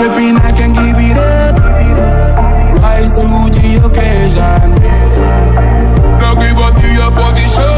Ripping, I can give it up. Rise to the occasion. Don't give up to your position.